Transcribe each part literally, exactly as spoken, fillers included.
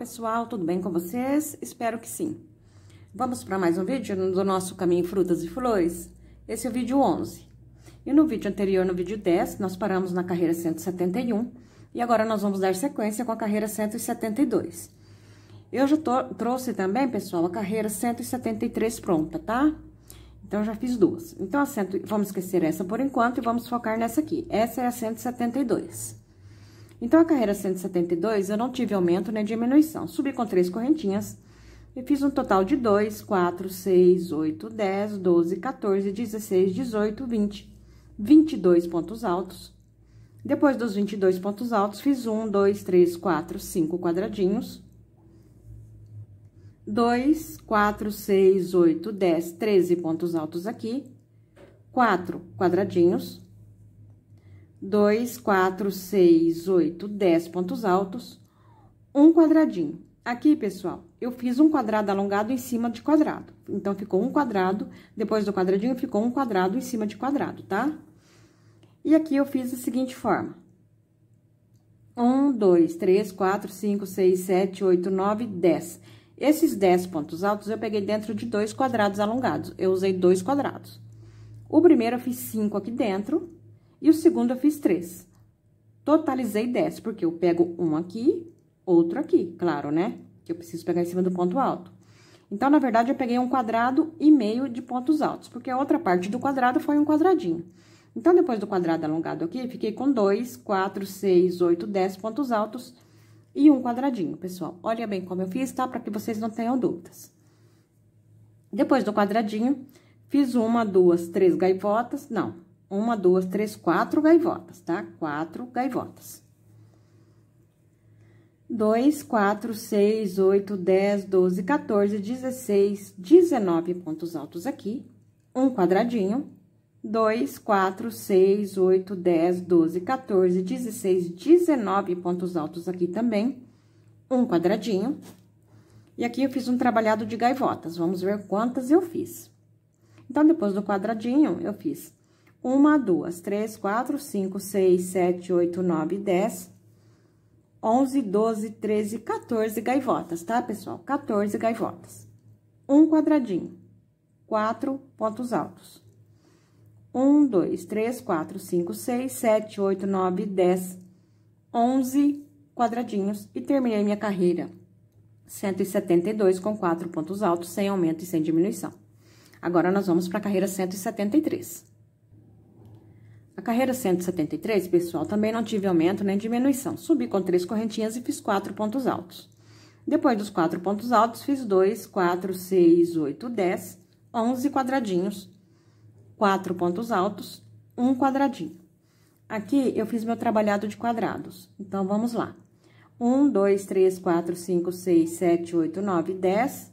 pessoal, tudo bem com vocês? Espero que sim. Vamos para mais um vídeo do nosso Caminho Frutas e Flores? Esse é o vídeo onze. E no vídeo anterior, no vídeo dez, nós paramos na carreira cento e setenta e um, e agora nós vamos dar sequência com a carreira cento e setenta e dois. Eu já tô, trouxe também, pessoal, a carreira cento e setenta e três pronta, tá? Então, já fiz duas. Então, a cento, vamos esquecer essa por enquanto e vamos focar nessa aqui. Essa é a cento e setenta e dois. Então, a carreira cento e setenta e dois, eu não tive aumento nem diminuição. Subi com três correntinhas e fiz um total de dois, quatro, seis, oito, dez, doze, quatorze, dezesseis, dezoito, vinte, vinte e dois pontos altos. Depois dos vinte e dois pontos altos, fiz um, dois, três, quatro, cinco quadradinhos. dois, quatro, seis, oito, dez, treze pontos altos aqui. quatro quadradinhos. dois, quatro, seis, oito, dez pontos altos. um quadradinho. Aqui, pessoal, eu fiz um quadrado alongado em cima de quadrado. Então, ficou um quadrado, depois do quadradinho ficou um quadrado em cima de quadrado, tá? E aqui eu fiz da seguinte forma. um, dois, três, quatro, cinco, seis, sete, oito, nove, dez. Esses dez pontos altos eu peguei dentro de dois quadrados alongados. Eu usei dois quadrados. O primeiro eu fiz cinco aqui dentro e o segundo eu fiz três. Totalizei dez, porque eu pego um aqui, outro aqui, claro, né? Que eu preciso pegar em cima do ponto alto. Então, na verdade, eu peguei um quadrado e meio de pontos altos, porque a outra parte do quadrado foi um quadradinho. Então, depois do quadrado alongado aqui, fiquei com dois, quatro, seis, oito, dez pontos altos. E um quadradinho, pessoal. Olha bem como eu fiz, tá? Para que vocês não tenham dúvidas. Depois do quadradinho, fiz uma, duas, três gaivotas. Não, uma, duas, três, quatro gaivotas, tá? Quatro gaivotas. Dois, quatro, seis, oito, dez, doze, quatorze, dezesseis, dezenove pontos altos aqui. Um quadradinho. Dois, quatro, seis, oito, dez, doze, quatorze, dezesseis, dezenove pontos altos aqui também. Um quadradinho. E aqui eu fiz um trabalhado de gaivotas. Vamos ver quantas eu fiz. Então, depois do quadradinho, eu fiz uma, duas, três, quatro, cinco, seis, sete, oito, nove, dez, onze, doze, treze, quatorze gaivotas, tá, pessoal? quatorze gaivotas. Um quadradinho. Quatro pontos altos. um, dois, três, quatro, cinco, seis, sete, oito, nove, dez, onze quadradinhos. E terminei minha carreira cento e setenta e dois com quatro pontos altos, sem aumento e sem diminuição. Agora, nós vamos para a carreira cento e setenta e três. A carreira cento e setenta e três, pessoal, também não tive aumento nem diminuição. Subi com três correntinhas e fiz quatro pontos altos. Depois dos quatro pontos altos, fiz dois, quatro, seis, oito, dez, onze quadradinhos. Quatro pontos altos, um quadradinho. Aqui, eu fiz meu trabalhado de quadrados. Então, vamos lá. um, dois, três, quatro, cinco, seis, sete, oito, nove, dez,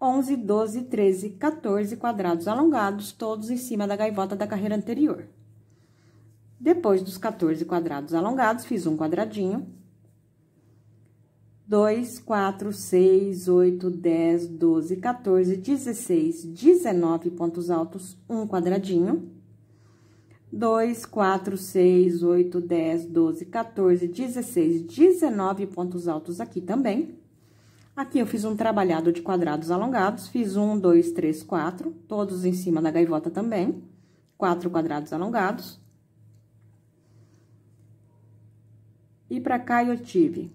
onze, doze, treze, quatorze quadrados alongados, todos em cima da gaivota da carreira anterior. Depois dos quatorze quadrados alongados, fiz um quadradinho. dois, quatro, seis, oito, dez, doze, quatorze, dezesseis, dezenove pontos altos, um quadradinho. dois, quatro, seis, oito, dez, doze, quatorze, dezesseis, dezenove pontos altos aqui também. Aqui eu fiz um trabalhado de quadrados alongados, fiz um, dois, três, quatro, todos em cima da gaivota também. quatro quadrados alongados. E pra cá eu tive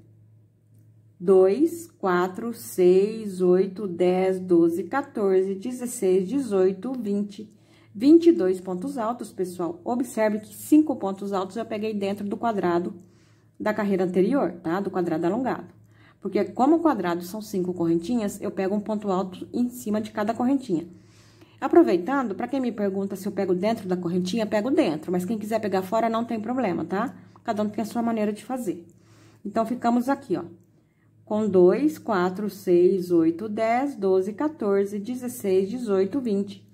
dois, quatro, seis, oito, dez, doze, quatorze, dezesseis, dezoito, vinte, vinte e dois pontos altos, pessoal. Observe que cinco pontos altos eu peguei dentro do quadrado da carreira anterior, tá? Do quadrado alongado. Porque como o quadrado são cinco correntinhas, eu pego um ponto alto em cima de cada correntinha. Aproveitando, para quem me pergunta se eu pego dentro da correntinha, pego dentro. Mas quem quiser pegar fora, não tem problema, tá? Cada um tem a sua maneira de fazer. Então, ficamos aqui, ó. Com dois, quatro, seis, oito, dez, doze, quatorze, dezesseis, dezoito, vinte,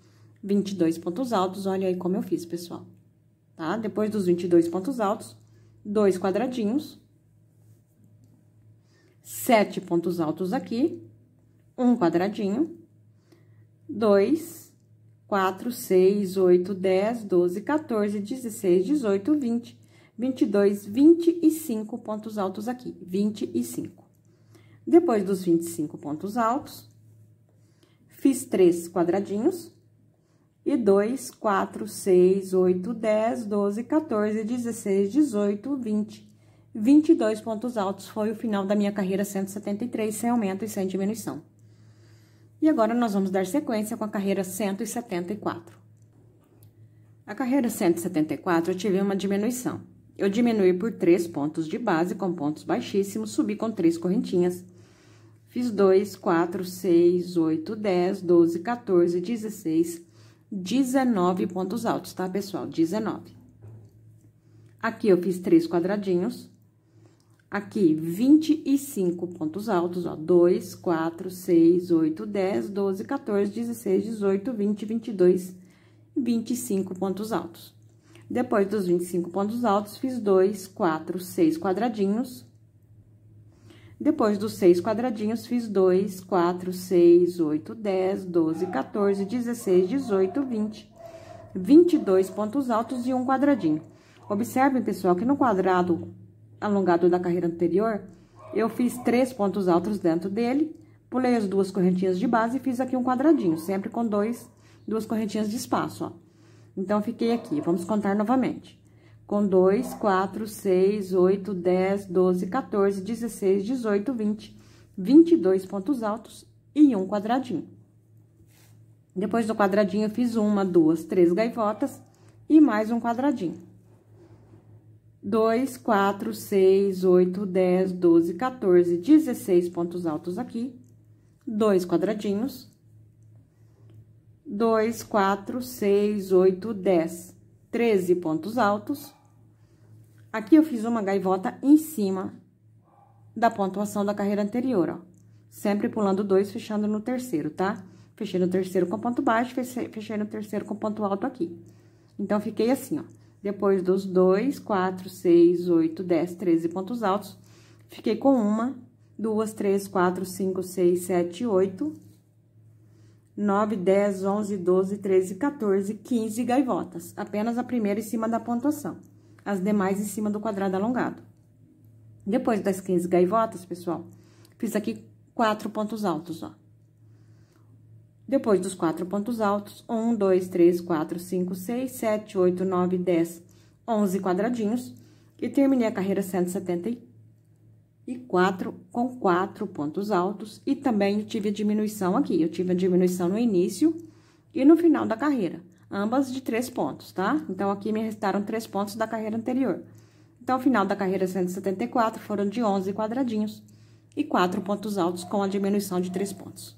vinte e dois pontos altos. Olha aí como eu fiz, pessoal. Tá? Depois dos vinte e dois pontos altos, dois quadradinhos, sete pontos altos aqui, um quadradinho, dois, quatro, seis, oito, dez, doze, quatorze, dezesseis, dezoito, vinte, vinte e dois, vinte e cinco pontos altos aqui, vinte e cinco. Depois dos vinte e cinco pontos altos, fiz três quadradinhos. E dois, quatro, seis, oito, dez, doze, quatorze, dezesseis, dezoito, vinte. vinte e dois pontos altos foi o final da minha carreira cento e setenta e três, sem aumento e sem diminuição. E agora, nós vamos dar sequência com a carreira cento e setenta e quatro. A carreira cento e setenta e quatro, eu tive uma diminuição. Eu diminui por três pontos de base, com pontos baixíssimos, subi com três correntinhas. Fiz dois, quatro, seis, oito, dez, doze, quatorze, dezesseis, dezenove pontos altos, tá, pessoal? dezenove. Aqui, eu fiz três quadradinhos. Aqui, vinte e cinco pontos altos, ó. dois, quatro, seis, oito, dez, doze, quatorze, dezesseis, dezoito, vinte, vinte e dois, vinte e cinco pontos altos. Depois dos vinte e cinco pontos altos, fiz dois, quatro, seis quadradinhos. Depois dos seis quadradinhos, fiz dois, quatro, seis, oito, dez, doze, quatorze, dezesseis, dezoito, vinte, vinte e dois pontos altos e um quadradinho. Observem, pessoal, que no quadrado alongado da carreira anterior, eu fiz três pontos altos dentro dele, pulei as duas correntinhas de base e fiz aqui um quadradinho, sempre com dois, duas correntinhas de espaço, ó. Então, fiquei aqui, vamos contar novamente. Com dois, quatro, seis, oito, dez, doze, quatorze, dezesseis, dezoito, vinte, vinte e dois pontos altos e um quadradinho. Depois do quadradinho, eu fiz uma, duas, três gaivotas e mais um quadradinho. dois, quatro, seis, oito, dez, doze, quatorze, dezesseis pontos altos aqui, dois quadradinhos. dois, quatro, seis, oito, dez, treze pontos altos. Aqui, eu fiz uma gaivota em cima da pontuação da carreira anterior, ó. Sempre pulando dois, fechando no terceiro, tá? Fechei no terceiro com ponto baixo, fechei no terceiro com ponto alto aqui. Então, fiquei assim, ó. Depois dos dois, quatro, seis, oito, dez, treze pontos altos, fiquei com uma, duas, três, quatro, cinco, seis, sete, oito, nove, dez, onze, doze, treze, quatorze, quinze gaivotas. Apenas a primeira em cima da pontuação, as demais em cima do quadrado alongado. Depois das quinze gaivotas, pessoal, fiz aqui quatro pontos altos, ó. Depois dos quatro pontos altos, um, dois, três, quatro, cinco, seis, sete, oito, nove, dez, onze quadradinhos. E terminei a carreira cento e setenta e quatro com quatro pontos altos. E também tive a diminuição aqui. Eu tive a diminuição no início e no final da carreira. Ambas de três pontos, tá? Então, aqui me restaram três pontos da carreira anterior. Então, o final da carreira cento e setenta e quatro foram de onze quadradinhos e quatro pontos altos com a diminuição de três pontos.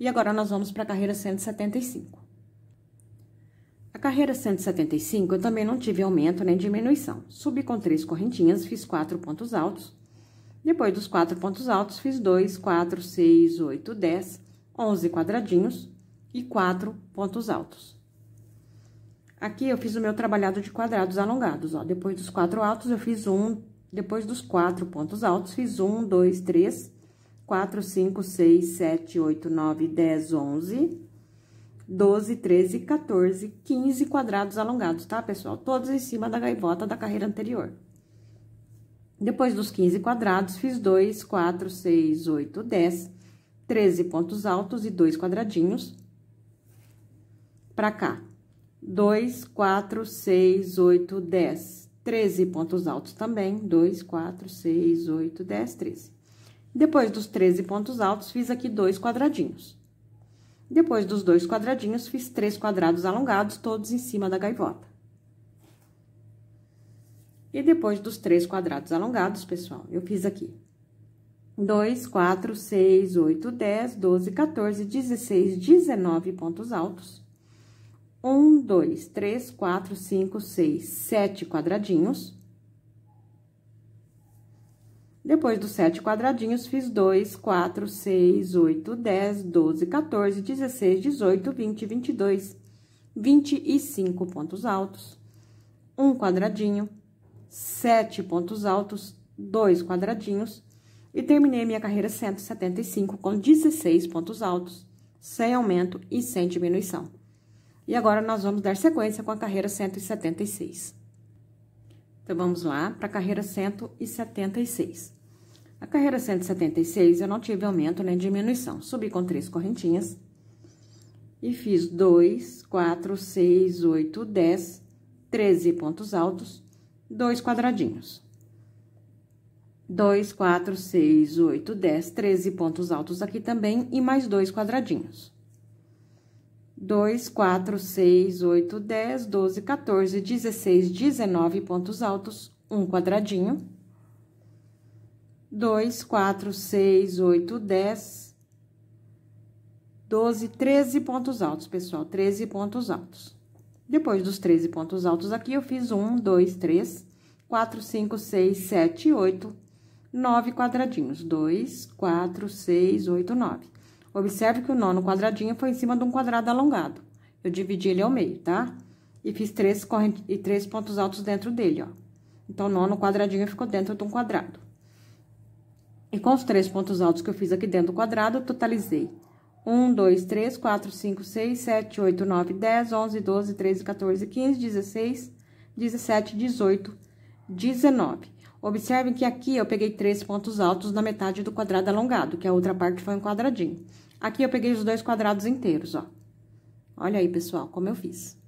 E agora, nós vamos para a carreira cento e setenta e cinco. A carreira cento e setenta e cinco, eu também não tive aumento nem diminuição. Subi com três correntinhas, fiz quatro pontos altos. Depois dos quatro pontos altos, fiz dois, quatro, seis, oito, dez, onze quadradinhos e quatro pontos altos. Aqui, eu fiz o meu trabalhado de quadrados alongados, ó. Depois dos quatro altos, eu fiz um. Depois dos quatro pontos altos, fiz um, dois, três... quatro, cinco, seis, sete, oito, nove, dez, onze, doze, treze, quatorze, quinze quadrados alongados, tá, pessoal? Todos em cima da gaivota da carreira anterior. Depois dos quinze quadrados, fiz dois, quatro, seis, oito, dez, treze pontos altos e dois quadradinhos. Pra cá, dois, quatro, seis, oito, dez, treze pontos altos também, dois, quatro, seis, oito, dez, treze. Depois dos treze pontos altos, fiz aqui dois quadradinhos. Depois dos dois quadradinhos, fiz três quadrados alongados, todos em cima da gaivota. E depois dos três quadrados alongados, pessoal, eu fiz aqui dois, quatro, seis, oito, dez, doze, quatorze, dezesseis, dezenove pontos altos. um, dois, três, quatro, cinco, seis, sete quadradinhos. Depois dos sete quadradinhos, fiz dois, quatro, seis, oito, dez, doze, quatorze, dezesseis, dezoito, vinte, vinte e dois, vinte e cinco pontos altos, um quadradinho, sete pontos altos, dois quadradinhos, e terminei minha carreira cento e setenta e cinco com dezesseis pontos altos, sem aumento e sem diminuição. E agora, nós vamos dar sequência com a carreira cento e setenta e seis. Então, vamos lá para a carreira cento e setenta e seis. A carreira cento e setenta e seis, eu não tive aumento nem diminuição. Subi com três correntinhas e fiz dois, quatro, seis, oito, dez, treze pontos altos, dois quadradinhos. dois, quatro, seis, oito, dez, treze pontos altos aqui também e mais dois quadradinhos. dois, quatro, seis, oito, dez, doze, quatorze, dezesseis, dezenove pontos altos, um quadradinho. dois, quatro, seis, oito, dez, doze, treze pontos altos, pessoal, treze pontos altos. Depois dos treze pontos altos aqui, eu fiz um, dois, três, quatro, cinco, seis, sete, oito, nove quadradinhos. dois, quatro, seis, oito, nove. Observe que o nono quadradinho foi em cima de um quadrado alongado. Eu dividi ele ao meio, tá? E fiz três corrente... e três pontos altos dentro dele, ó. Então, o nono quadradinho ficou dentro de um quadrado. E com os três pontos altos que eu fiz aqui dentro do quadrado, eu totalizei um, dois, três, quatro, cinco, seis, sete, oito, nove, dez, onze, doze, treze, quatorze, quinze, dezesseis, dezessete, dezoito, dezenove. Observem que aqui eu peguei três pontos altos na metade do quadrado alongado, que a outra parte foi um quadradinho. Aqui eu peguei os dois quadrados inteiros, ó. Olha aí, pessoal, como eu fiz.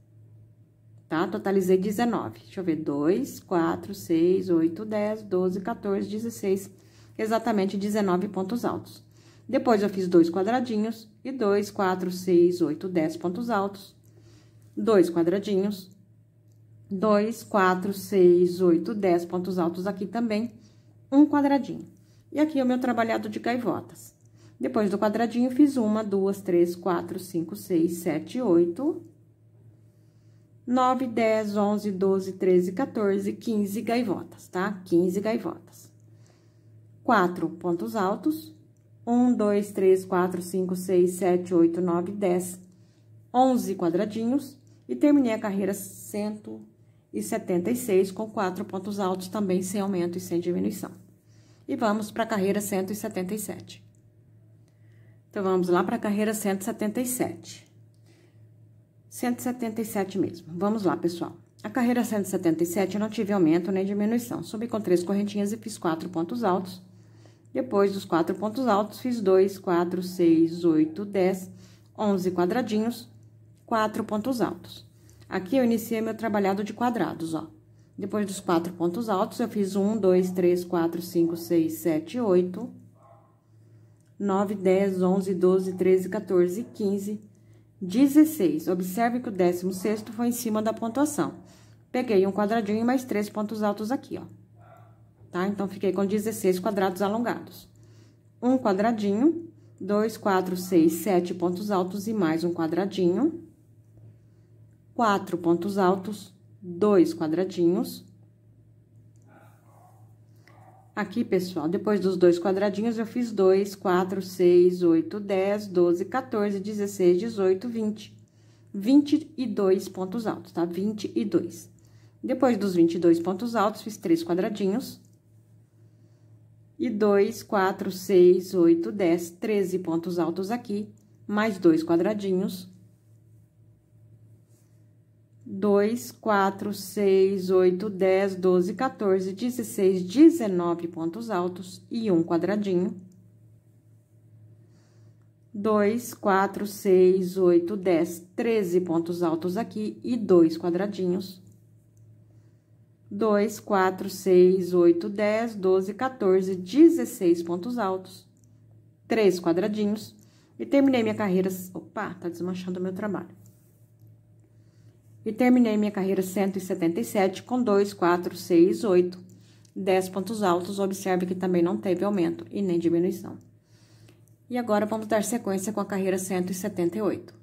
Tá? Totalizei dezenove. Deixa eu ver, dois, quatro, seis, oito, dez, doze, quatorze, dezesseis... Exatamente dezenove pontos altos. Depois, eu fiz dois quadradinhos e dois, quatro, seis, oito, dez pontos altos. Dois quadradinhos. Dois, quatro, seis, oito, dez pontos altos aqui também. Um quadradinho. E aqui é o meu trabalhado de gaivotas. Depois do quadradinho, fiz uma, duas, três, quatro, cinco, seis, sete, oito, nove, dez, onze, doze, treze, quatorze, quinze gaivotas, tá? quinze gaivotas. Quatro pontos altos, um, dois, três, quatro, cinco, seis, sete, oito, nove, dez, onze quadradinhos, e terminei a carreira cento e setenta e seis com quatro pontos altos, também sem aumento e sem diminuição. E vamos para a carreira cento e setenta e sete. Então, vamos lá para a carreira cento e setenta e sete. cento e setenta e sete mesmo, vamos lá, pessoal. A carreira cento e setenta e sete, eu não tive aumento nem diminuição, subi com três correntinhas e fiz quatro pontos altos. Depois dos quatro pontos altos, fiz dois, quatro, seis, oito, dez, onze quadradinhos, quatro pontos altos. Aqui eu iniciei meu trabalhado de quadrados, ó. Depois dos quatro pontos altos, eu fiz um, dois, três, quatro, cinco, seis, sete, oito, nove, dez, onze, doze, treze, quatorze, quinze, dezesseis. Observe que o décimo sexto foi em cima da pontuação. Peguei um quadradinho e mais três pontos altos aqui, ó. Tá? Então, fiquei com dezesseis quadrados alongados. Um quadradinho, dois, quatro, seis, sete pontos altos e mais um quadradinho. Quatro pontos altos, dois quadradinhos. Aqui, pessoal, depois dos dois quadradinhos, eu fiz dois, quatro, seis, oito, dez, doze, quatorze, dezesseis, dezoito, vinte. vinte e dois pontos altos, tá? vinte e dois. Depois dos vinte e dois pontos altos, fiz três quadradinhos. E dois, quatro, seis, oito, dez, treze pontos altos aqui, mais dois quadradinhos. dois, quatro, seis, oito, dez, doze, quatorze, dezesseis, dezenove pontos altos e um quadradinho. dois, quatro, seis, oito, dez, treze pontos altos aqui e dois quadradinhos. dois, quatro, seis, oito, dez, doze, quatorze, dezesseis pontos altos, três quadradinhos. E terminei minha carreira... Opa, tá desmanchando o meu trabalho. E terminei minha carreira cento e setenta e sete com dois, quatro, seis, oito, dez pontos altos. Observe que também não teve aumento e nem diminuição. E agora, vamos dar sequência com a carreira cento e setenta e oito.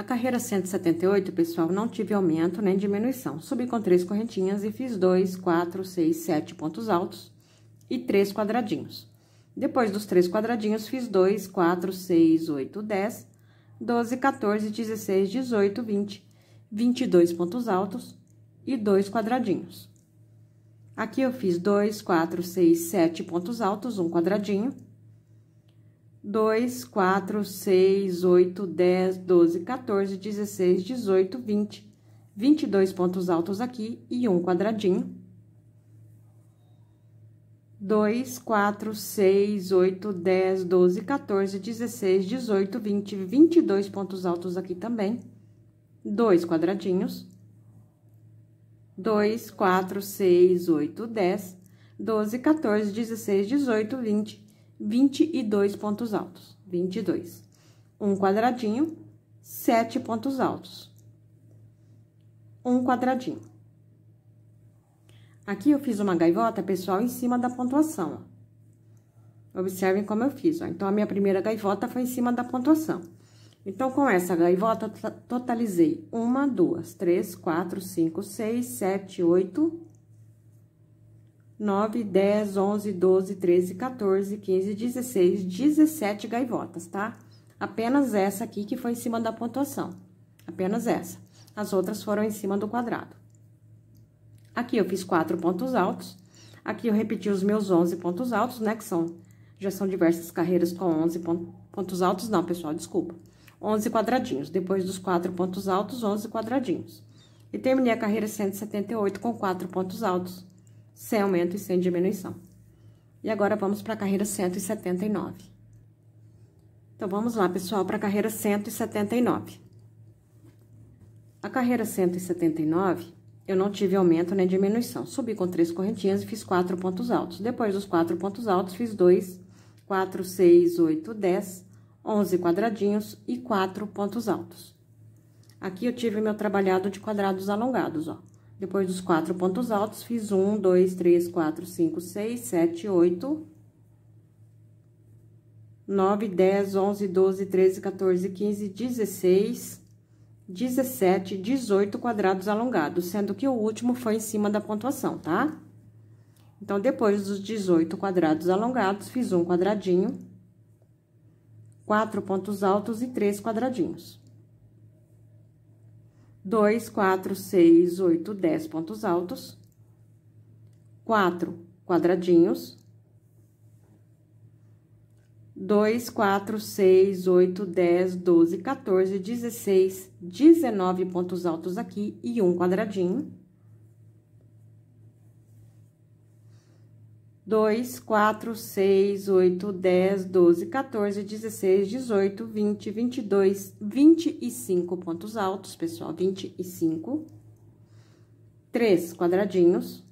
A carreira cento e setenta e oito, pessoal, não tive aumento nem diminuição. Subi com três correntinhas e fiz dois, quatro, seis, sete pontos altos e três quadradinhos. Depois dos três quadradinhos, fiz dois, quatro, seis, oito, dez, doze, quatorze, dezesseis, dezoito, vinte, vinte e dois pontos altos e dois quadradinhos. Aqui eu fiz dois, quatro, seis, sete pontos altos, um quadradinho. dois, quatro, seis, oito, dez, doze, quatorze, dezesseis, dezoito, vinte, vinte e dois pontos altos aqui e um quadradinho. dois, quatro, seis, oito, dez, doze, quatorze, dezesseis, dezoito, vinte, vinte e dois pontos altos aqui também. Dois quadradinhos. dois, quatro, seis, oito, dez, doze, quatorze, dezesseis, dezoito, vinte, vinte e dois pontos altos. vinte e dois. Um quadradinho, sete pontos altos. Um quadradinho. Aqui eu fiz uma gaivota, pessoal, em cima da pontuação, ó. Observem como eu fiz, ó. Então, a minha primeira gaivota foi em cima da pontuação. Então, com essa gaivota, totalizei uma, duas, três, quatro, cinco, seis, sete, oito, nove, dez, onze, doze, treze, quatorze, quinze, dezesseis, dezessete gaivotas, tá? Apenas essa aqui que foi em cima da pontuação, apenas essa. As outras foram em cima do quadrado. Aqui eu fiz quatro pontos altos, aqui eu repeti os meus onze pontos altos, né, que são, já são diversas carreiras com onze pon- pontos altos, não, pessoal, desculpa. onze quadradinhos, depois dos quatro pontos altos, onze quadradinhos. E terminei a carreira cento e setenta e oito com quatro pontos altos, sem aumento e sem diminuição. E agora, vamos para a carreira cento e setenta e nove. Então, vamos lá, pessoal, para a carreira cento e setenta e nove. A carreira cento e setenta e nove, eu não tive aumento nem diminuição. Subi com três correntinhas e fiz quatro pontos altos. Depois dos quatro pontos altos, fiz dois, quatro, seis, oito, dez, onze quadradinhos e quatro pontos altos. Aqui eu tive meu trabalhado de quadrados alongados, ó. Depois dos quatro pontos altos, fiz um, dois, três, quatro, cinco, seis, sete, oito, nove, dez, onze, doze, treze, quatorze, quinze, dezesseis... dezessete, dezoito quadrados alongados, sendo que o último foi em cima da pontuação, tá? Então, depois dos dezoito quadrados alongados, fiz um quadradinho, quatro pontos altos e três quadradinhos. dois, quatro, seis, oito, dez pontos altos, quatro quadradinhos, dois, quatro, seis, oito, dez, doze, quatorze, dezesseis, dezenove pontos altos aqui e um quadradinho. dois, quatro, seis, oito, dez, doze, quatorze, dezesseis, dezoito, vinte, vinte e dois, vinte e cinco pontos altos, pessoal, vinte e cinco. três quadradinhos.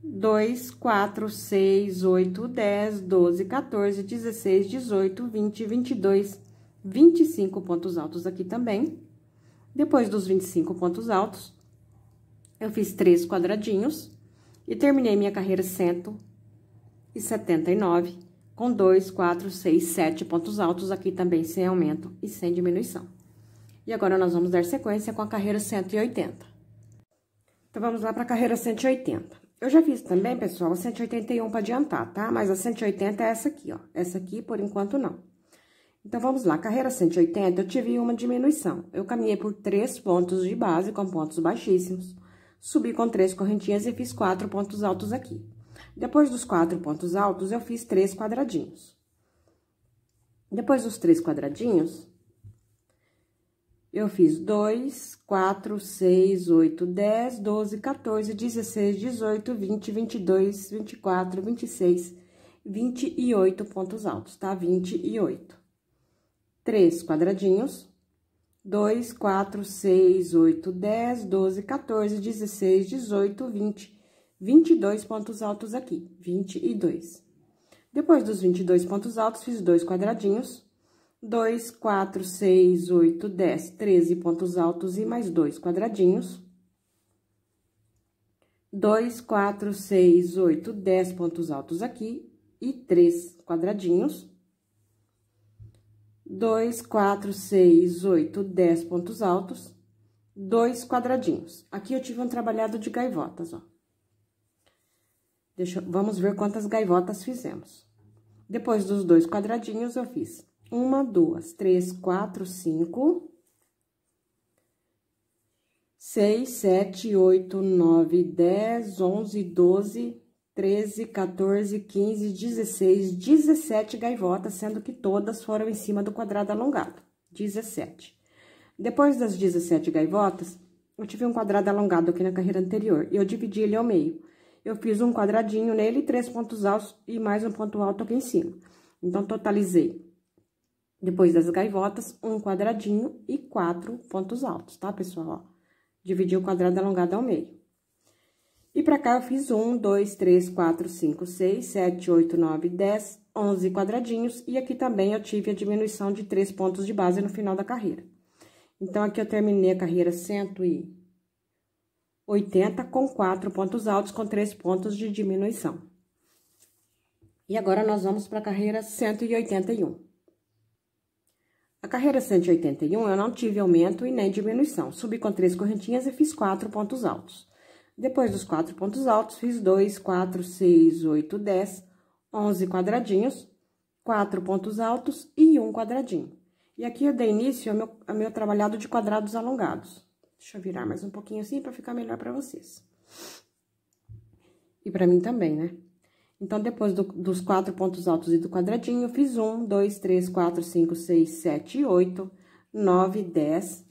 dois, quatro, seis, oito, dez, doze, quatorze, dezesseis, dezoito, vinte, vinte e dois, vinte e cinco pontos altos aqui também. Depois dos vinte e cinco pontos altos, eu fiz três quadradinhos e terminei minha carreira cento e setenta e nove com dois, quatro, seis, sete pontos altos aqui também, sem aumento e sem diminuição. E agora, nós vamos dar sequência com a carreira cento e oitenta. Então, vamos lá para a carreira cento e oitenta. Eu já fiz também, pessoal, a cento e oitenta e um para adiantar, tá? Mas a cento e oitenta é essa aqui, ó. Essa aqui, por enquanto, não. Então, vamos lá. Carreira cento e oitenta, eu tive uma diminuição. Eu caminhei por três pontos de base com pontos baixíssimos. Subi com três correntinhas e fiz quatro pontos altos aqui. Depois dos quatro pontos altos, eu fiz três quadradinhos. Depois dos três quadradinhos, eu fiz dois, quatro, seis, oito, dez, doze, quatorze, dezesseis, dezoito, vinte, vinte e dois, vinte e quatro, vinte e seis, vinte e oito pontos altos, tá? vinte e oito. três quadradinhos. dois, quatro, seis, oito, dez, doze, quatorze, dezesseis, dezoito, vinte, vinte e dois pontos altos aqui. vinte e dois. Depois dos vinte e dois pontos altos, fiz dois quadradinhos. dois, quatro, seis, oito, dez, treze pontos altos e mais dois quadradinhos. dois, quatro, seis, oito, dez pontos altos aqui e três quadradinhos. dois, quatro, seis, oito, dez pontos altos, dois quadradinhos. Aqui eu tive um trabalhado de gaivotas, ó. Deixa, vamos ver quantas gaivotas fizemos. Depois dos dois quadradinhos, eu fiz uma, duas, três, quatro, cinco, seis, sete, oito, nove, dez, onze, doze, treze, quatorze, quinze, dezesseis, dezessete gaivotas, sendo que todas foram em cima do quadrado alongado, dezessete. Depois das dezessete gaivotas, eu tive um quadrado alongado aqui na carreira anterior, e eu dividi ele ao meio. eu fiz um quadradinho nele, três pontos altos e mais um ponto alto aqui em cima. Então, totalizei, depois das gaivotas, um quadradinho e quatro pontos altos, tá, pessoal? Ó, dividi o quadrado alongado ao meio. E pra cá, eu fiz um, dois, três, quatro, cinco, seis, sete, oito, nove, dez, onze quadradinhos. E aqui também eu tive a diminuição de três pontos de base no final da carreira. Então, aqui eu terminei a carreira cento e oitenta com quatro pontos altos, com três pontos de diminuição. E agora, nós vamos pra carreira cento e oitenta e um. A carreira cento e oitenta e um, eu não tive aumento e nem diminuição. Subi com três correntinhas e fiz quatro pontos altos. Depois dos quatro pontos altos, fiz dois, quatro, seis, oito, dez, onze quadradinhos, quatro pontos altos e um quadradinho. E aqui eu dei início ao meu, ao meu trabalhado de quadrados alongados. Deixa eu virar mais um pouquinho assim para ficar melhor para vocês. E para mim também, né? Então, depois do, dos quatro pontos altos e do quadradinho, fiz um, dois, três, quatro, cinco, seis, sete, oito, nove, dez...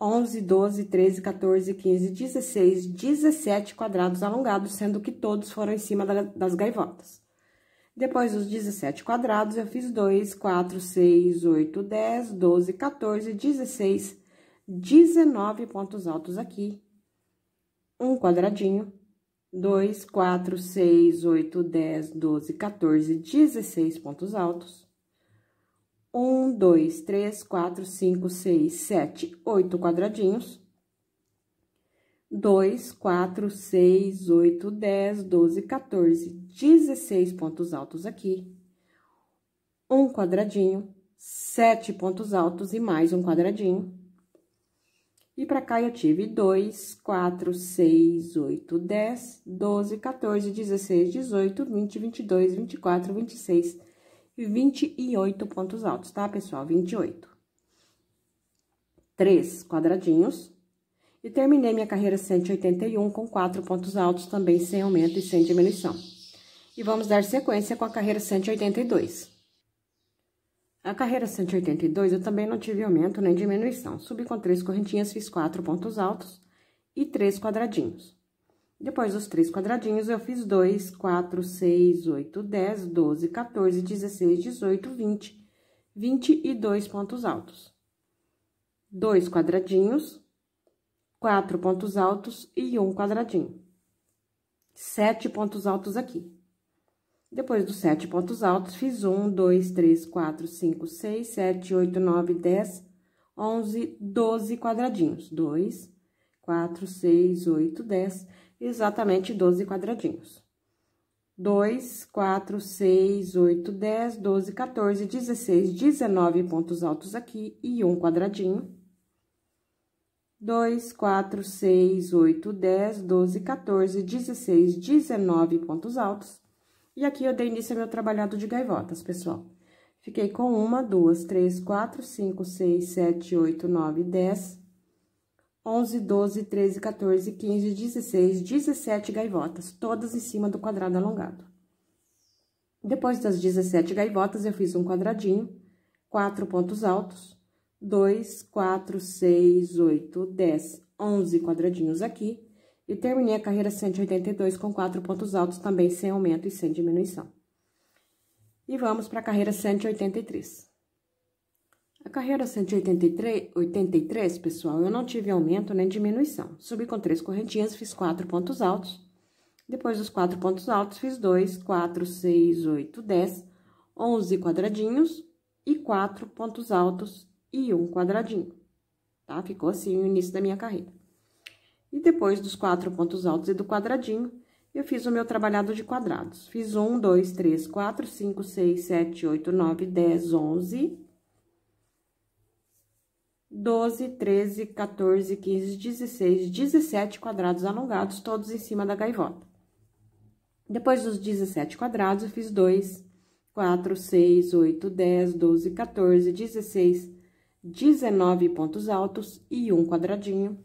onze, doze, treze, quatorze, quinze, dezesseis, dezessete quadrados alongados, sendo que todos foram em cima da, das gaivotas. Depois dos dezessete quadrados, eu fiz dois, quatro, seis, oito, dez, doze, quatorze, dezesseis, dezenove pontos altos aqui. Um quadradinho, dois, quatro, seis, oito, dez, doze, quatorze, dezesseis pontos altos. um, dois, três, quatro, cinco, seis, sete, oito quadradinhos. dois, quatro, seis, oito, dez, doze, quatorze, dezesseis pontos altos aqui. um quadradinho, sete pontos altos e mais um quadradinho. E pra cá eu tive dois, quatro, seis, oito, dez, doze, quatorze, dezesseis, dezoito, vinte, vinte e dois, vinte e quatro, vinte e seis... vinte e oito pontos altos, tá, pessoal? vinte e oito. Três quadradinhos. E terminei minha carreira cento e oitenta e um com quatro pontos altos, também sem aumento e sem diminuição. E vamos dar sequência com a carreira cento e oitenta e dois. A carreira cento e oitenta e dois, eu também não tive aumento nem diminuição. Subi com três correntinhas, fiz quatro pontos altos e três quadradinhos. Depois dos três quadradinhos, eu fiz dois, quatro, seis, oito, dez, doze, quatorze, dezesseis, dezoito, vinte, vinte e dois pontos altos. Dois quadradinhos, quatro pontos altos e um quadradinho. Sete pontos altos aqui. Depois dos sete pontos altos, fiz um, dois, três, quatro, cinco, seis, sete, oito, nove, dez, onze, doze quadradinhos. Dois, quatro, seis, oito, dez... Exatamente doze quadradinhos. dois, quatro, seis, oito, dez, doze, quatorze, dezesseis, dezenove pontos altos aqui e um quadradinho. dois, quatro, seis, oito, dez, doze, quatorze, dezesseis, dezenove pontos altos. E aqui eu dei início ao meu trabalhado de gaivotas, pessoal. Fiquei com uma, duas, três, quatro, cinco, seis, sete, oito, nove, dez... onze, doze, treze, quatorze, quinze, dezesseis, dezessete gaivotas, todas em cima do quadrado alongado. Depois das dezessete gaivotas, eu fiz um quadradinho, quatro pontos altos, dois, quatro, seis, oito, dez, onze quadradinhos aqui, e terminei a carreira cento e oitenta e dois com quatro pontos altos, também sem aumento e sem diminuição. E vamos para a carreira cento e oitenta e três. A carreira cento e oitenta e três, oitenta e três, pessoal, eu não tive aumento nem diminuição. Subi com três correntinhas, fiz quatro pontos altos. Depois dos quatro pontos altos, fiz dois, quatro, seis, oito, dez, onze quadradinhos e quatro pontos altos e um quadradinho. Tá? Ficou assim o início da minha carreira. E depois dos quatro pontos altos e do quadradinho, eu fiz o meu trabalhado de quadrados. Fiz um, dois, três, quatro, cinco, seis, sete, oito, nove, dez, onze... doze, treze, quatorze, quinze, dezesseis, dezessete quadrados alongados, todos em cima da gaivota. Depois dos dezessete quadrados, eu fiz dois, quatro, seis, oito, dez, doze, quatorze, dezesseis, dezenove pontos altos e um quadradinho.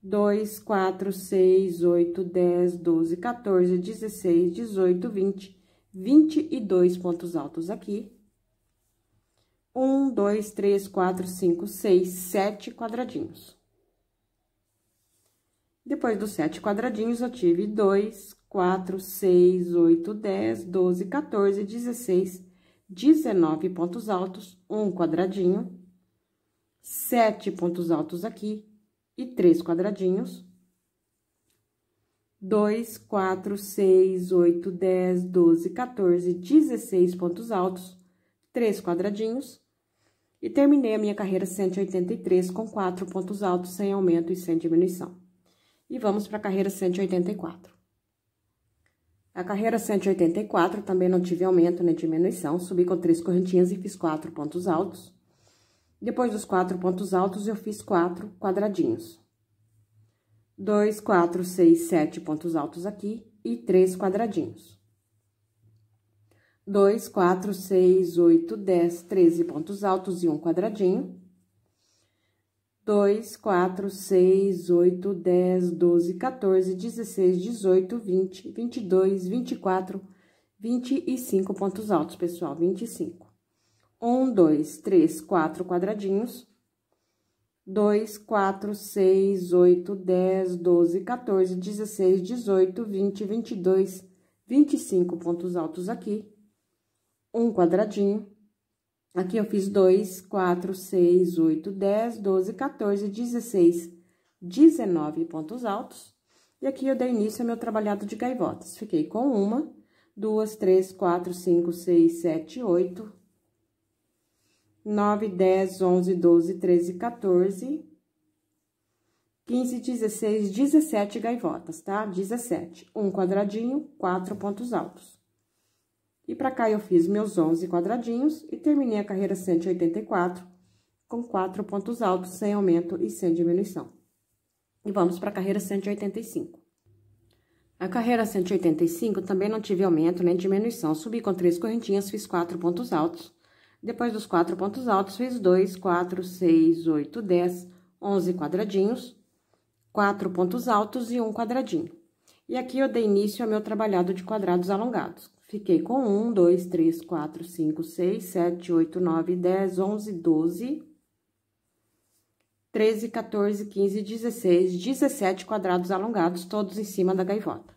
dois, quatro, seis, oito, dez, doze, quatorze, dezesseis, dezoito, vinte, vinte e dois pontos altos aqui. um, dois, três, quatro, cinco, seis, sete quadradinhos. Depois dos sete quadradinhos, eu tive dois, quatro, seis, oito, dez, doze, quatorze, dezesseis, dezenove pontos altos, um quadradinho, sete pontos altos aqui e três quadradinhos. dois, quatro, seis, oito, dez, doze, quatorze, dezesseis pontos altos, três quadradinhos. E terminei a minha carreira cento e oitenta e três com quatro pontos altos, sem aumento e sem diminuição. E vamos para a carreira cento e oitenta e quatro. A carreira cento e oitenta e quatro também não tive aumento nem diminuição, subi com três correntinhas e fiz quatro pontos altos. Depois dos quatro pontos altos, eu fiz quatro quadradinhos. dois, quatro, seis, sete pontos altos aqui e três quadradinhos. dois, quatro, seis, oito, dez, treze pontos altos e um quadradinho. dois, quatro, seis, oito, dez, doze, quatorze, dezesseis, dezoito, vinte, vinte e dois, vinte e quatro, vinte e cinco pontos altos, pessoal, vinte e cinco. um, dois, três, quatro quadradinhos. dois, quatro, seis, oito, dez, doze, quatorze, dezesseis, dezoito, vinte, vinte e dois, vinte e cinco pontos altos aqui, um quadradinho. Aqui eu fiz dois, quatro, seis, oito, dez, doze, quatorze, dezesseis, dezenove pontos altos. E aqui eu dei início ao meu trabalhado de gaivotas. Fiquei com uma, duas, três, quatro, cinco, seis, sete, oito, nove, dez, onze, doze, treze, quatorze, quinze, dezesseis, dezessete gaivotas, tá? dezessete. Um quadradinho, quatro pontos altos. E pra cá eu fiz meus onze quadradinhos e terminei a carreira cento e oitenta e quatro com quatro pontos altos, sem aumento e sem diminuição. E vamos pra carreira cento e oitenta e cinco. A carreira cento e oitenta e cinco também não tive aumento nem diminuição, subi com três correntinhas, fiz quatro pontos altos. Depois dos quatro pontos altos, fiz dois, quatro, seis, oito, dez, onze quadradinhos, quatro pontos altos e um quadradinho. E aqui eu dei início ao meu trabalhado de quadrados alongados. Fiquei com um, dois, três, quatro, cinco, seis, sete, oito, nove, dez, onze, doze, treze, quatorze, quinze, dezesseis, dezessete quadrados alongados, todos em cima da gaivota.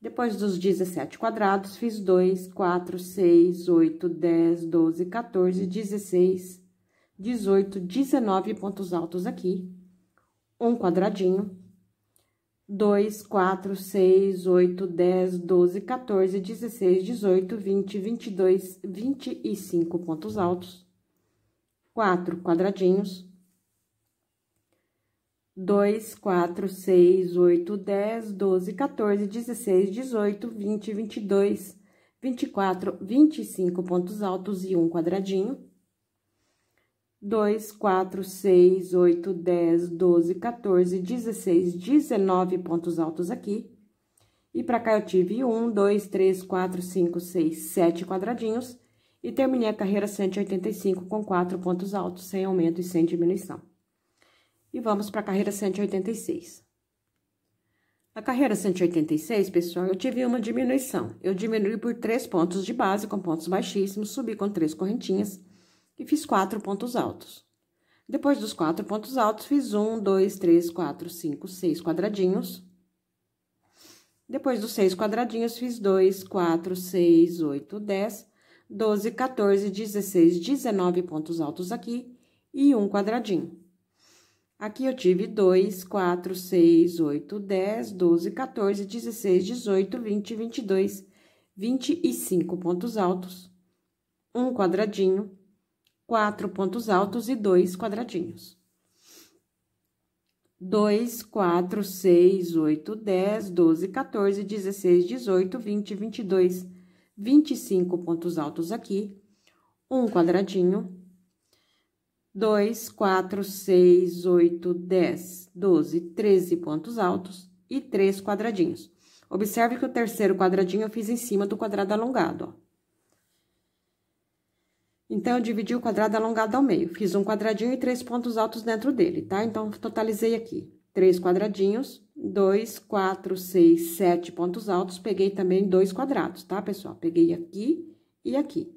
Depois dos dezessete quadrados, fiz dois, quatro, seis, oito, dez, doze, quatorze, dezesseis, dezoito, dezenove pontos altos aqui, um quadradinho, dois, quatro, seis, oito, dez, doze, quatorze, dezesseis, dezoito, vinte, vinte e dois, vinte e cinco pontos altos, quatro quadradinhos. dois, quatro, seis, oito, dez, doze, quatorze, dezesseis, dezoito, vinte, vinte e dois, vinte e quatro, vinte e cinco pontos altos e um quadradinho. dois, quatro, seis, oito, dez, doze, quatorze, dezesseis, dezenove pontos altos aqui. E pra cá eu tive um, dois, três, quatro, cinco, seis, sete quadradinhos. E terminei a carreira cento e oitenta e cinco com quatro pontos altos, sem aumento e sem diminuição. E vamos para a carreira cento e oitenta e seis. A carreira cento e oitenta e seis, pessoal, eu tive uma diminuição. Eu diminui por três pontos de base, com pontos baixíssimos, subi com três correntinhas e fiz quatro pontos altos. Depois dos quatro pontos altos, fiz um, dois, três, quatro, cinco, seis quadradinhos. Depois dos seis quadradinhos, fiz dois, quatro, seis, oito, dez, doze, quatorze, dezesseis, dezenove pontos altos aqui e um quadradinho. Aqui eu tive dois, quatro, seis, oito, dez, doze, quatorze, dezesseis, dezoito, vinte, vinte e dois, vinte e cinco pontos altos, um quadradinho, quatro pontos altos e dois quadradinhos. dois, quatro, seis, oito, dez, doze, quatorze, dezesseis, dezoito, vinte, vinte e dois, vinte e cinco pontos altos aqui, um quadradinho. dois, quatro, seis, oito, dez, doze, treze pontos altos e três quadradinhos. Observe que o terceiro quadradinho eu fiz em cima do quadrado alongado, ó. Então, eu dividi o quadrado alongado ao meio. Fiz um quadradinho e três pontos altos dentro dele, tá? Então, totalizei aqui. Três quadradinhos, dois, quatro, seis, sete pontos altos. Peguei também dois quadrados, tá, pessoal? Peguei aqui e aqui.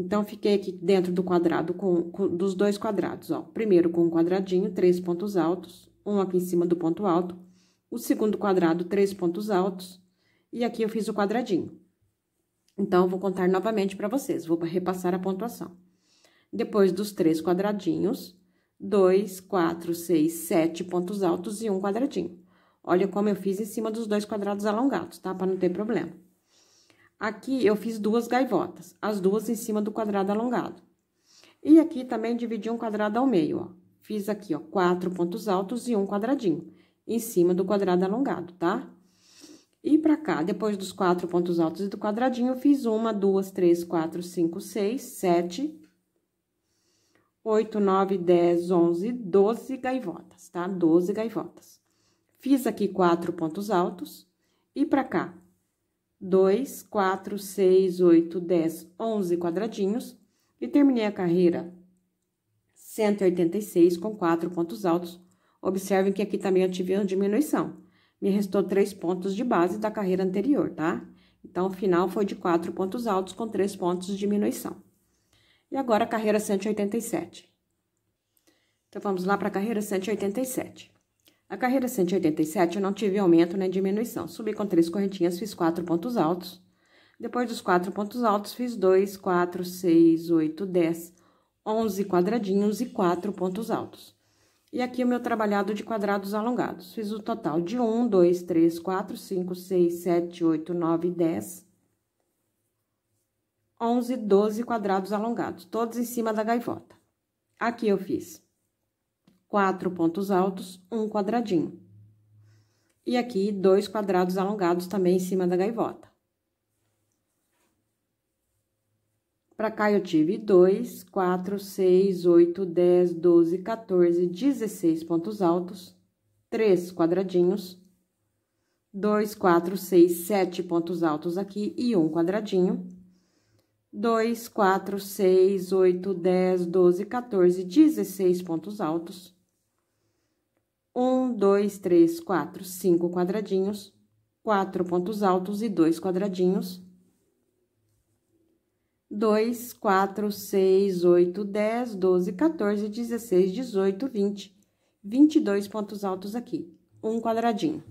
Então, fiquei aqui dentro do quadrado, com, com, dos dois quadrados, ó. Primeiro com um quadradinho, três pontos altos, um aqui em cima do ponto alto, o segundo quadrado, três pontos altos, e aqui eu fiz o quadradinho. Então, eu vou contar novamente para vocês, vou repassar a pontuação. Depois dos três quadradinhos, dois, quatro, seis, sete pontos altos e um quadradinho. Olha como eu fiz em cima dos dois quadrados alongados, tá? Para não ter problema. Aqui, eu fiz duas gaivotas, as duas em cima do quadrado alongado. E aqui, também, dividi um quadrado ao meio, ó. Fiz aqui, ó, quatro pontos altos e um quadradinho, em cima do quadrado alongado, tá? E pra cá, depois dos quatro pontos altos e do quadradinho, eu fiz uma, duas, três, quatro, cinco, seis, sete, oito, nove, dez, onze, doze gaivotas, tá? Doze gaivotas. Fiz aqui quatro pontos altos e pra cá, dois, quatro, seis, oito, dez, onze quadradinhos e terminei a carreira cento e oitenta e seis com quatro pontos altos. Observem que aqui também eu tive uma diminuição. Me restou três pontos de base da carreira anterior, tá? Então, o final foi de quatro pontos altos com três pontos de diminuição. E agora, a carreira cento e oitenta e sete. Então, vamos lá para a carreira cento e oitenta e sete. A carreira cento e oitenta e sete, eu não tive aumento nem diminuição. Subi com três correntinhas, fiz quatro pontos altos. Depois dos quatro pontos altos, fiz dois, quatro, seis, oito, dez, onze quadradinhos e quatro pontos altos. E aqui o meu trabalhado de quadrados alongados. Fiz o total de um, dois, três, quatro, cinco, seis, sete, oito, nove, dez, onze, doze quadrados alongados, todos em cima da gaivota. Aqui eu fiz quatro pontos altos, um quadradinho. E aqui, dois quadrados alongados também em cima da gaivota. Pra cá, eu tive dois, quatro, seis, oito, dez, doze, quatorze, dezesseis pontos altos, três quadradinhos, dois, quatro, seis, sete pontos altos aqui e um quadradinho, dois, quatro, seis, oito, dez, doze, quatorze, dezesseis pontos altos, um, dois, três, quatro, cinco quadradinhos, quatro pontos altos e dois quadradinhos, dois, quatro, seis, oito, dez, doze, quatorze, dezesseis, dezoito, vinte, vinte e dois pontos altos aqui, um quadradinho.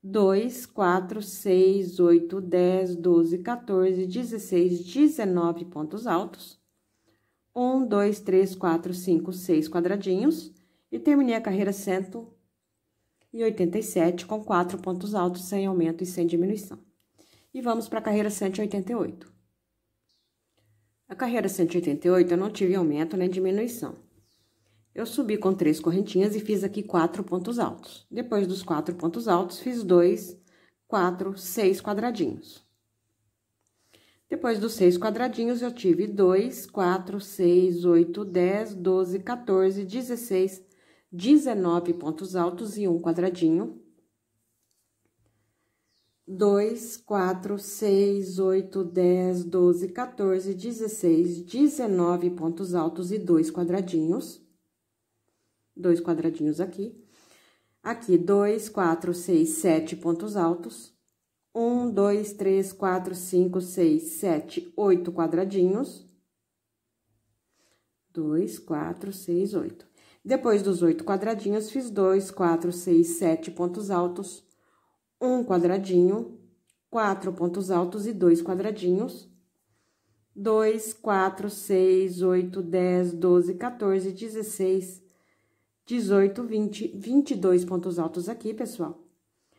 dois, quatro, seis, oito, dez, doze, quatorze, dezesseis, dezenove pontos altos. um, dois, três, quatro, cinco, seis quadradinhos. E terminei a carreira cento e oitenta e sete com quatro pontos altos, sem aumento e sem diminuição. E vamos para a carreira cento e oitenta e oito. A carreira cento e oitenta e oito, eu não tive aumento nem diminuição. Eu subi com três correntinhas e fiz aqui quatro pontos altos. Depois dos quatro pontos altos, fiz dois, quatro, seis quadradinhos. Depois dos seis quadradinhos, eu tive dois, quatro, seis, oito, dez, doze, quatorze, dezesseis, dezenove pontos altos e um quadradinho. dois, quatro, seis, oito, dez, doze, quatorze, dezesseis, dezenove pontos altos e dois quadradinhos. Dois quadradinhos aqui. Aqui, dois, quatro, seis, sete pontos altos. um, dois, três, quatro, cinco, seis, sete, oito quadradinhos. dois, quatro, seis, oito. Depois dos oito quadradinhos, fiz dois, quatro, seis, sete pontos altos. um quadradinho, quatro pontos altos e dois quadradinhos, dois, quatro, seis, oito, dez, doze, quatorze, dezesseis, dezoito, vinte, vinte e dois pontos altos aqui, pessoal.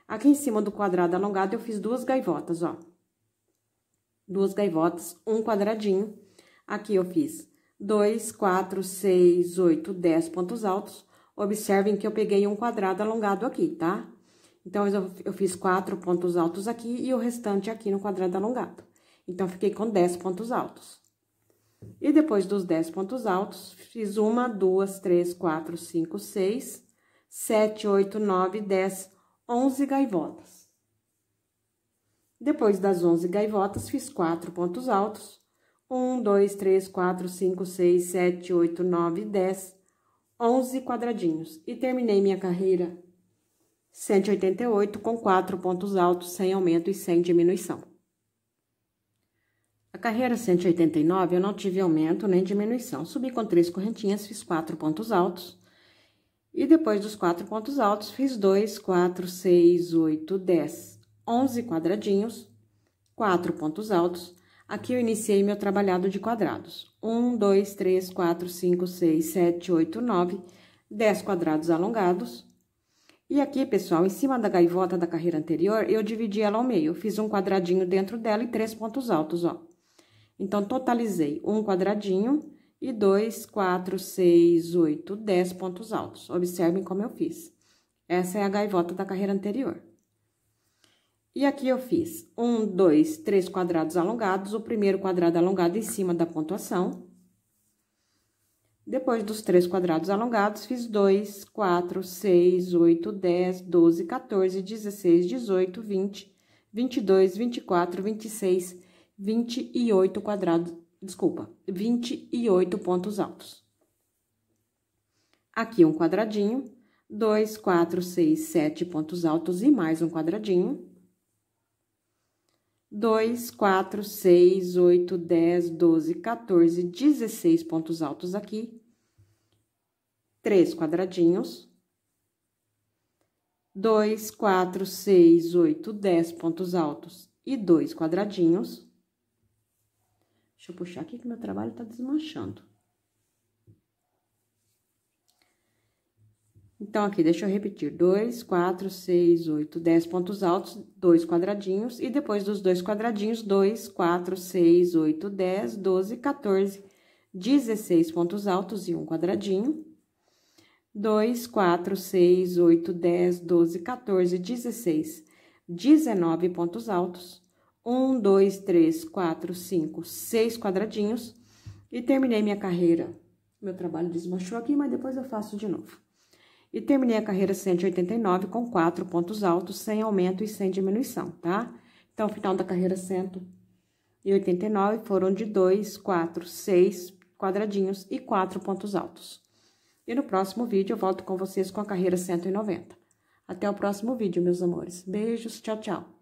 Aqui em cima do quadrado alongado, eu fiz duas gaivotas, ó. Duas gaivotas, um quadradinho. Aqui eu fiz dois, quatro, seis, oito, dez pontos altos. Observem que eu peguei um quadrado alongado aqui, tá? Então, eu fiz quatro pontos altos aqui e o restante aqui no quadrado alongado. Então, fiquei com dez pontos altos. E depois dos dez pontos altos, fiz uma, duas, três, quatro, cinco, seis, sete, oito, nove, dez, onze gaivotas. Depois das onze gaivotas, fiz quatro pontos altos. um, dois, três, quatro, cinco, seis, sete, oito, nove, dez, onze quadradinhos. E terminei minha carreira cento e oitenta e oito com quatro pontos altos, sem aumento e sem diminuição. A carreira cento e oitenta e nove, eu não tive aumento nem diminuição. Subi com três correntinhas, fiz quatro pontos altos. E depois dos quatro pontos altos, fiz dois, quatro, seis, oito, dez, onze quadradinhos, quatro pontos altos. Aqui eu iniciei meu trabalhado de quadrados. Um, dois, três, quatro, cinco, seis, sete, oito, nove, dez quadrados alongados. E aqui, pessoal, em cima da gaivota da carreira anterior, eu dividi ela ao meio. Fiz um quadradinho dentro dela e três pontos altos, ó. Então, totalizei um quadradinho e dois, quatro, seis, oito, dez pontos altos. Observem como eu fiz. Essa é a gaivota da carreira anterior. E aqui eu fiz um, dois, três quadrados alongados. O primeiro quadrado alongado em cima da pontuação. Depois dos três quadrados alongados, fiz dois, quatro, seis, oito, dez, doze, quatorze, dezesseis, dezoito, vinte, vinte e dois, vinte e quatro, vinte e seis, vinte e oito quadrados, desculpa, vinte e oito pontos altos. Aqui um quadradinho, dois, quatro, seis, sete pontos altos e mais um quadradinho. dois, quatro, seis, oito, dez, doze, quatorze, dezesseis pontos altos aqui. três quadradinhos. dois, quatro, seis, oito, dez pontos altos e dois quadradinhos. Deixa eu puxar aqui que meu trabalho tá desmanchando. Então, aqui, deixa eu repetir, dois, quatro, seis, oito, dez pontos altos, dois quadradinhos, e depois dos dois quadradinhos, dois, quatro, seis, oito, dez, doze, quatorze, dezesseis pontos altos e um quadradinho, dois, quatro, seis, oito, dez, doze, quatorze, dezesseis, dezenove pontos altos, um, dois, três, quatro, cinco, seis quadradinhos, e terminei minha carreira. Meu trabalho desmanchou aqui, mas depois eu faço de novo. E terminei a carreira cento e oitenta e nove com quatro pontos altos, sem aumento e sem diminuição, tá? Então, o final da carreira cento e oitenta e nove foram de dois, quatro, seis quadradinhos e quatro pontos altos. E no próximo vídeo eu volto com vocês com a carreira cento e noventa. Até o próximo vídeo, meus amores. Beijos, tchau, tchau.